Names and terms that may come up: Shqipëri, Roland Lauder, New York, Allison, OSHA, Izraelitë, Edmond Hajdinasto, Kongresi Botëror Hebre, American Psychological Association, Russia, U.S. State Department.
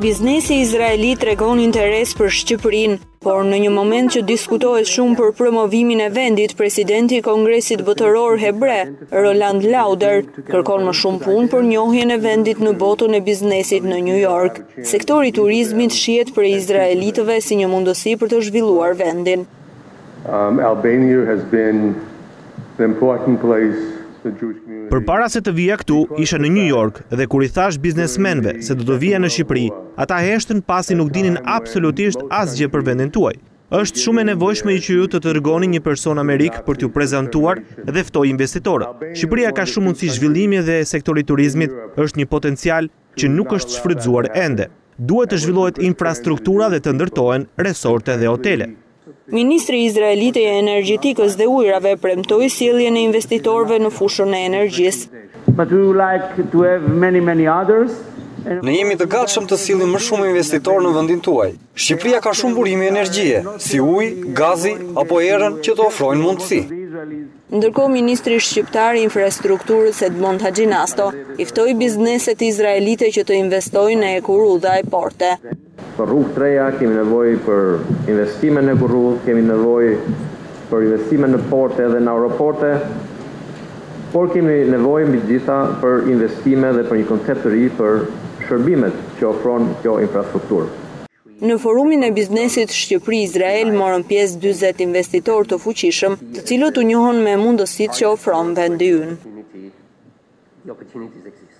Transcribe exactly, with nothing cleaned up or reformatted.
Biznesi izraeli tregon interes për Shqipërinë, por në një moment që diskutohet shumë për promovimin e vendit, presidenti i Kongresit Botëror Hebre, Roland Lauder, kërkon më shumë punë për njohjen e vendit në botën e biznesit në New York. Sektori i turizmit shihet për izraelitëve si një mundësi për të zhvilluar vendin. Um, Albania has been the important place. Përpara se të vija këtu, isha në New York dhe kur i thash biznesmenve se do të vija në Shqipëri, ata heshtën pasi nuk dinin absolutisht asgjë për vendin tuaj. Është shumë e nevojshme që ju të dërgoni një person amerik për t'ju prezantuar dhe ftoj investitorët. Shqipëria ka shumë mundësi zhvillimi dhe sektori i turizmit është një potencial që nuk është shfrytzuar ende. Duhet të zhvillohet infrastruktura dhe të ndërtohen resorte dhe hotele. Ministri izraelite e energjetikës dhe ujrave premtoi sjelljen e investitorëve në fushën e energjisë. But we would like to have many, many others. Ne jemi të gatshëm të sillim më shumë investitorë në vendin tuaj. Shqipëria ka shumë burime energjie, si uji, gazi apo erën që të ofrojnë mundësi. Ndërkohë, Ministri Shqiptar i Infrastrukturës Edmond Hajdinasto i ftoi bizneset izraelite që të investojnë në kurrudha e porte. Për rrugë të reja kemi nevojë për investime në kurrudhë, kemi nevojë për investime në porte dhe në aeroporte, por kemi nevojë mbi të gjitha për investime dhe për një koncept të ri për shërbimet që ofron kjo infrastrukturë. Në forumin e biznesit Shqipëri-Izrael morën pjesë dyzet investitorë të fuqishëm, të cilët u njohën me mundësitë që ofron vendi ynë.